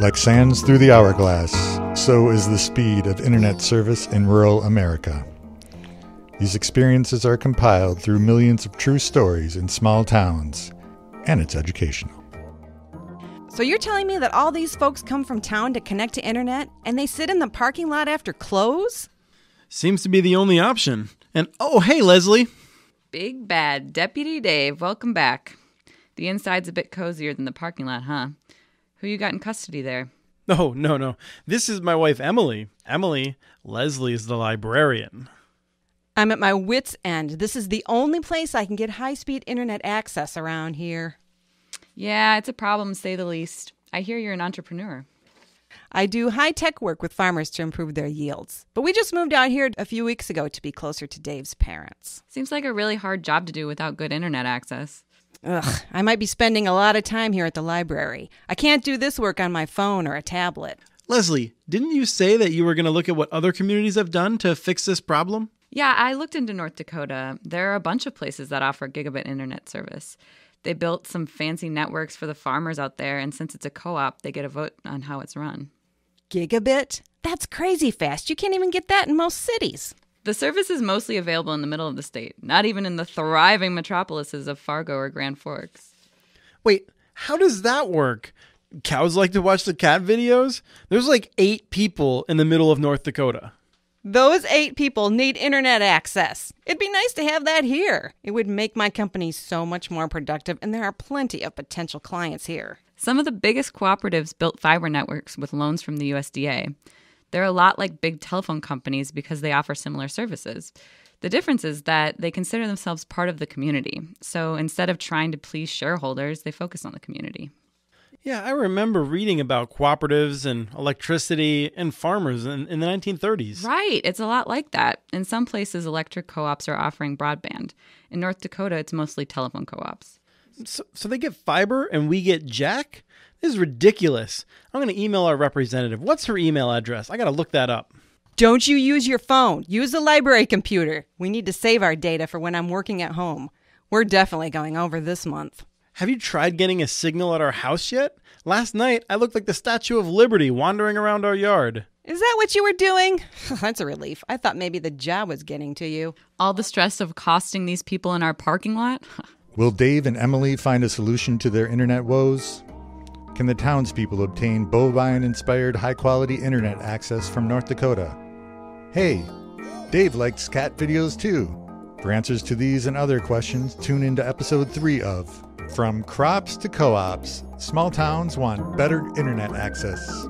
Like sands through the hourglass, so is the speed of internet service in rural America. These experiences are compiled through millions of true stories in small towns, and it's educational. So you're telling me that all these folks come from town to connect to internet, and they sit in the parking lot after close? Seems to be the only option. And oh, hey, Leslie. Big bad Deputy Dave, welcome back. The inside's a bit cozier than the parking lot, huh? Who you got in custody there? Oh, no. This is my wife, Emily. Emily, Leslie's the librarian. I'm at my wit's end. This is the only place I can get high-speed internet access around here. Yeah, it's a problem, to say the least. I hear you're an entrepreneur. I do high-tech work with farmers to improve their yields. But we just moved out here a few weeks ago to be closer to Dave's parents. Seems like a really hard job to do without good internet access. Ugh, I might be spending a lot of time here at the library. I can't do this work on my phone or a tablet. Leslie, didn't you say that you were going to look at what other communities have done to fix this problem? Yeah, I looked into North Dakota. There are a bunch of places that offer gigabit internet service. They built some fancy networks for the farmers out there, and since it's a co-op, they get a vote on how it's run. Gigabit? That's crazy fast. You can't even get that in most cities. The service is mostly available in the middle of the state, not even in the thriving metropolises of Fargo or Grand Forks. Wait, how does that work? Cows like to watch the cat videos? There's like 8 people in the middle of North Dakota. Those 8 people need internet access. It'd be nice to have that here. It would make my company so much more productive, and there are plenty of potential clients here. Some of the biggest cooperatives built fiber networks with loans from the USDA. They're a lot like big telephone companies because they offer similar services. The difference is that they consider themselves part of the community. So instead of trying to please shareholders, they focus on the community. Yeah, I remember reading about cooperatives and electricity and farmers in the 1930s. Right. It's a lot like that. In some places, electric co-ops are offering broadband. In North Dakota, it's mostly telephone co-ops. So they get fiber and we get jack? This is ridiculous. I'm going to email our representative. What's her email address? I got to look that up. Don't you use your phone. Use the library computer. We need to save our data for when I'm working at home. We're definitely going over this month. Have you tried getting a signal at our house yet? Last night, I looked like the Statue of Liberty wandering around our yard. Is that what you were doing? That's a relief. I thought maybe the job was getting to you. All the stress of accosting these people in our parking lot? Will Dave and Emily find a solution to their internet woes? Can the townspeople obtain bovine-inspired high-quality internet access from North Dakota? Hey, Dave likes cat videos too. For answers to these and other questions, tune into episode 3 of From Crops to Co-Ops, Small Towns Want Better Internet Access.